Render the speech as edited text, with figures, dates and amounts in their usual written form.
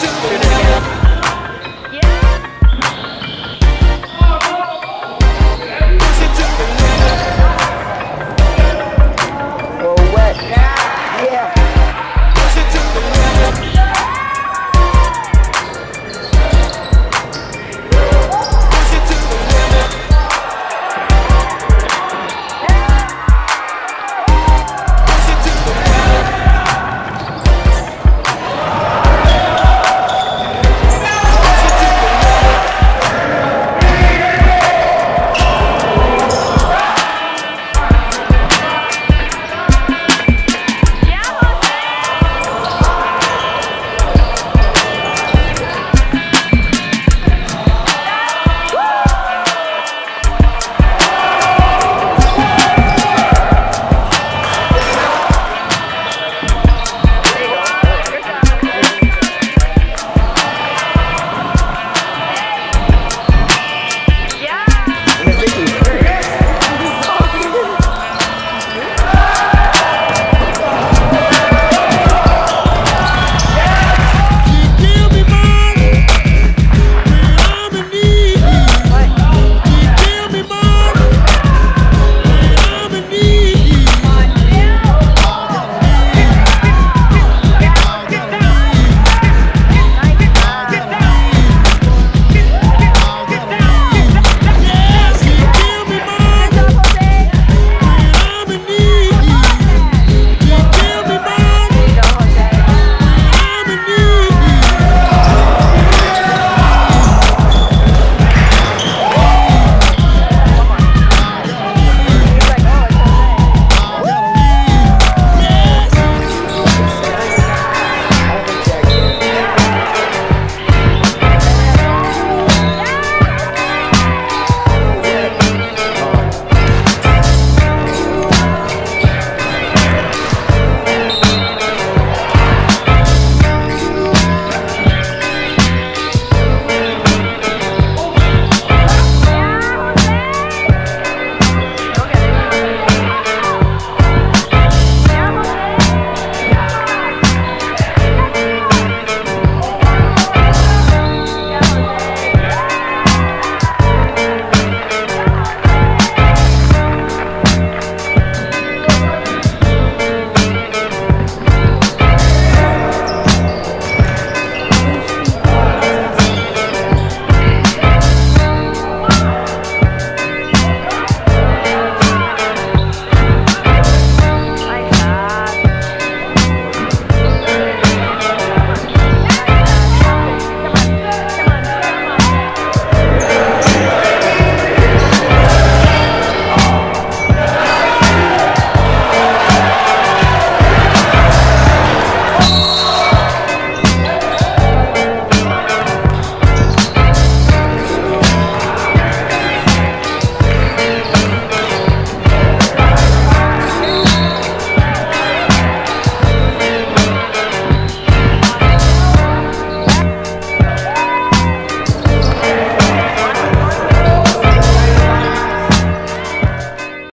to the